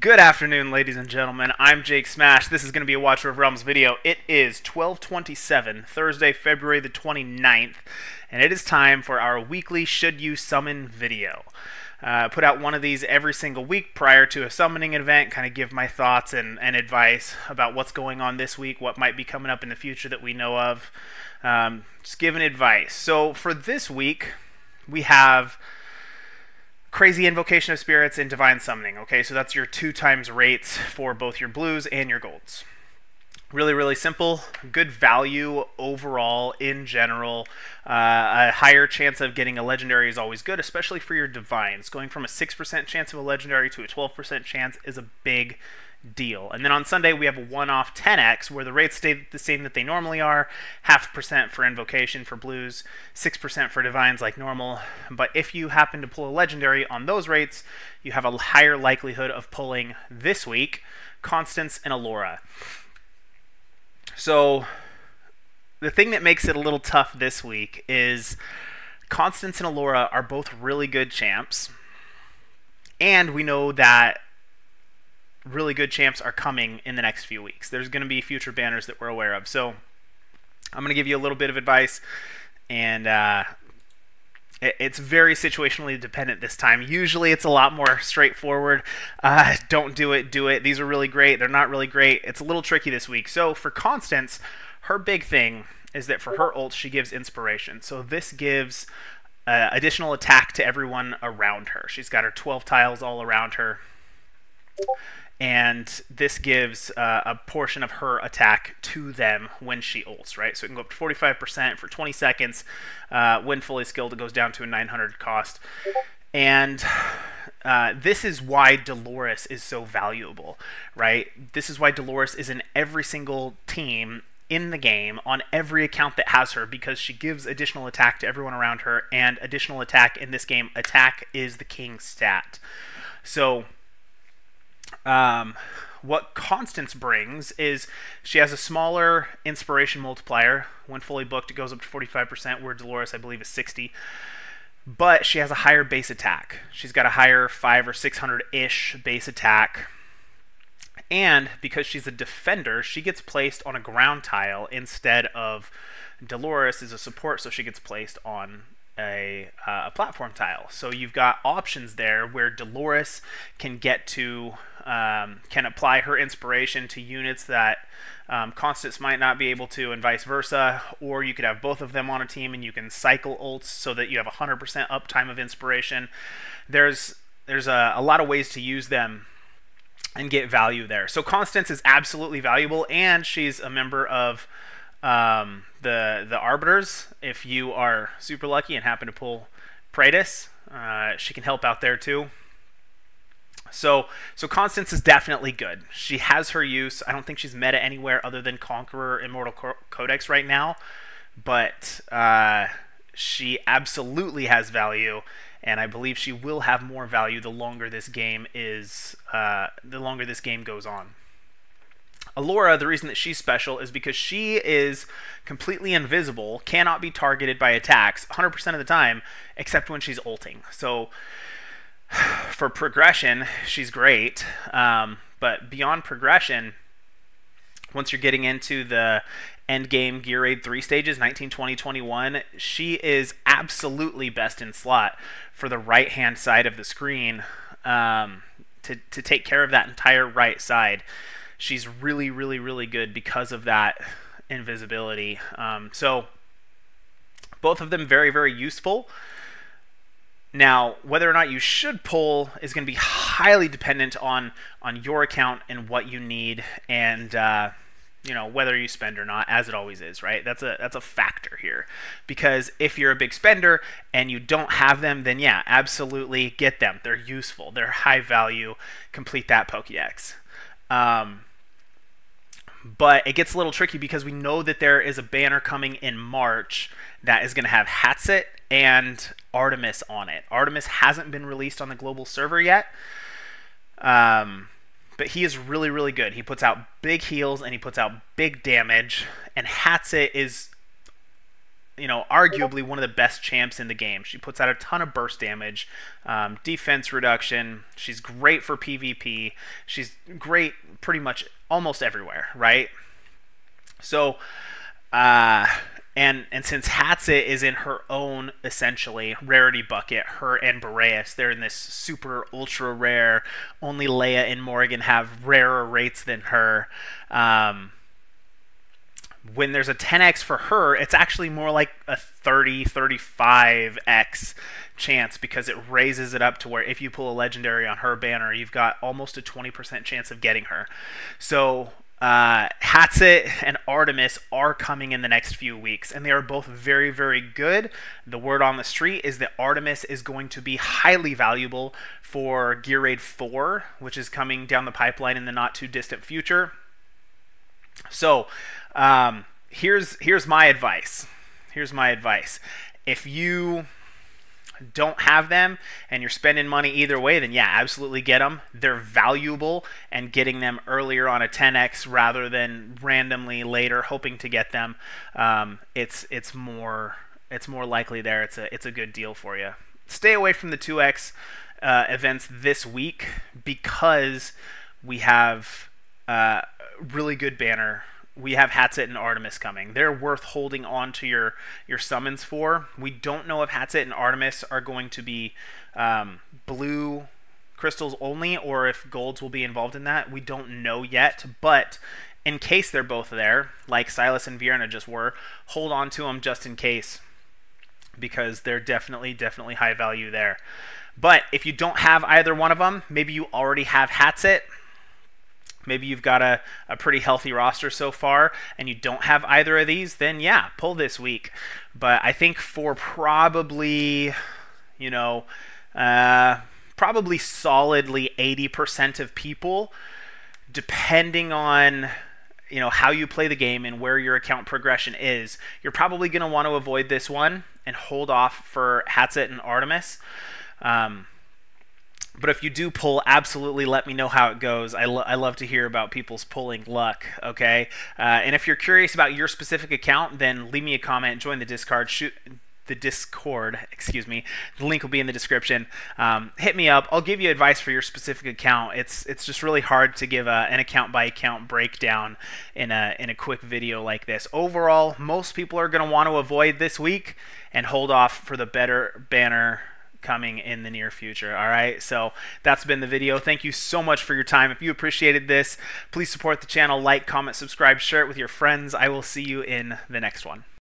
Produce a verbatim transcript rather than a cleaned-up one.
Good afternoon, ladies and gentlemen. I'm Jake Smash. This is going to be a Watcher of Realms video. It is twelve twenty-seven, Thursday, February the twenty-ninth, and it is time for our weekly Should You Summon video. I uh, put out one of these every single week prior to a summoning event, kind of give my thoughts and, and advice about what's going on this week, what might be coming up in the future that we know of. Um, just giving advice. So for this week, we have Crazy Invocation of Spirits and Divine Summoning. Okay, so that's your two times rates for both your blues and your golds. Really, really simple. Good value overall in general. Uh, a higher chance of getting a legendary is always good, especially for your divines. Going from a six percent chance of a legendary to a twelve percent chance is a big deal. And then on Sunday, we have a one-off ten X where the rates stay the same that they normally are. Half percent for invocation for blues, six percent for divines like normal. But if you happen to pull a legendary on those rates, you have a higher likelihood of pulling this week Constance and Alaura. So the thing that makes it a little tough this week is Constance and Alaura are both really good champs. And we know that really good champs are coming in the next few weeks. There's going to be future banners that we're aware of. So I'm going to give you a little bit of advice, and uh, it's very situationally dependent this time. Usually it's a lot more straightforward. Uh, don't do it, do it. These are really great. They're not really great. It's a little tricky this week. So for Constance, her big thing is that for her ult, she gives inspiration. So this gives uh, additional attack to everyone around her. She's got her twelve tiles all around her. And this gives uh, a portion of her attack to them when she ults, right? So it can go up to forty-five percent for twenty seconds. Uh, when fully skilled, it goes down to a nine hundred cost. And uh, this is why Dolores is so valuable, right? This is why Dolores is in every single team in the game on every account that has her, because she gives additional attack to everyone around her, and additional attack in this game, attack is the king stat. So Um, what Constance brings is she has a smaller inspiration multiplier. When fully booked, it goes up to forty-five percent, where Dolores, I believe, is sixty. But she has a higher base attack. She's got a higher five or six hundred-ish base attack. And because she's a defender, she gets placed on a ground tile instead of Dolores is a support, so she gets placed on A, uh, a platform tile. So you've got options there where Dolores can get to um, can apply her inspiration to units that um, Constance might not be able to, and vice versa. Or you could have both of them on a team, and you can cycle ults so that you have one hundred percent uptime of inspiration. There's there's a, a lot of ways to use them and get value there. So Constance is absolutely valuable, and she's a member of Um, the the Arbiters. If you are super lucky and happen to pull Praetus, uh, she can help out there too. So so Constance is definitely good. She has her use. I don't think she's meta anywhere other than Conqueror Immortal Codex right now, but uh, she absolutely has value, and I believe she will have more value the longer this game is uh, the longer this game goes on. Alaura, the reason that she's special is because she is completely invisible, cannot be targeted by attacks one hundred percent of the time, except when she's ulting. So for progression, she's great, um, but beyond progression, once you're getting into the end game Gear Raid three stages, nineteen, twenty, twenty-one, she is absolutely best in slot for the right-hand side of the screen um, to, to take care of that entire right side. She's really, really, really good because of that invisibility. Um, so both of them very, very useful. Now, whether or not you should pull is going to be highly dependent on on your account and what you need, and uh, you know, whether you spend or not, as it always is, right? That's a that's a factor here, because if you're a big spender and you don't have them, then yeah, absolutely get them. They're useful. They're high value. Complete that Pokédex. Um, But it gets a little tricky because we know that there is a banner coming in March that is going to have Hatsit and Artemis on it. Artemis hasn't been released on the global server yet, um, but he is really, really good. He puts out big heals and he puts out big damage, and Hatsit is you know, arguably one of the best champs in the game. She puts out a ton of burst damage, um, defense reduction. She's great for PvP. She's great pretty much almost everywhere, right? So, uh, and and since Hatsit is in her own, essentially, rarity bucket, her and Boreas, they're in this super ultra rare, only Leia and Morrigan have rarer rates than her. Um, when there's a ten X for her, it's actually more like a thirty, thirty-five X chance, because it raises it up to where if you pull a legendary on her banner, you've got almost a twenty percent chance of getting her. So uh, Hatsit and Artemis are coming in the next few weeks, and they are both very, very good. The word on the street is that Artemis is going to be highly valuable for Gear Raid four, which is coming down the pipeline in the not-too-distant future. So um, here's here's my advice. Here's my advice. If you don't have them and you're spending money either way, then yeah, absolutely get them. They're valuable, and getting them earlier on a ten X rather than randomly later hoping to get them, um, it's it's more it's more likely there. It's a it's a good deal for you. Stay away from the two X uh, events this week, because we have Uh, really good banner. We have Hatsit and Artemis coming. They're worth holding on to your your summons for. We don't know if Hatsit and Artemis are going to be um, blue crystals only, or if golds will be involved in that. We don't know yet, but in case they're both there, like Silas and Vierna just were, hold on to them just in case, because they're definitely, definitely high value there. But if you don't have either one of them, maybe you already have Hatsit, maybe you've got a, a pretty healthy roster so far, and you don't have either of these, then yeah, pull this week. But I think for probably, you know, uh, probably solidly eighty percent of people, depending on, you know, how you play the game and where your account progression is, you're probably going to want to avoid this one and hold off for Hatsit and Artemis. Um, But if you do pull, absolutely let me know how it goes. I, lo I love to hear about people's pulling luck, okay? Uh, and if you're curious about your specific account, then leave me a comment, join the Discord, shoot the Discord, excuse me. The link will be in the description. Um, hit me up. I'll give you advice for your specific account. It's it's just really hard to give a, an account by account breakdown in a in a quick video like this. Overall, most people are going to want to avoid this week and hold off for the better banner coming in the near future. All right, so that's been the video. Thank you so much for your time. If you appreciated this, please support the channel, like, comment, subscribe, share it with your friends. I will see you in the next one.